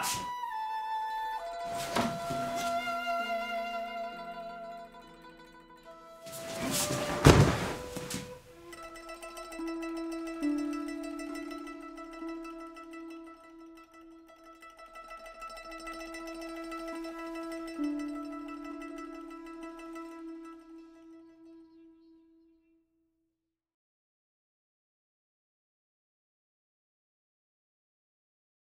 much.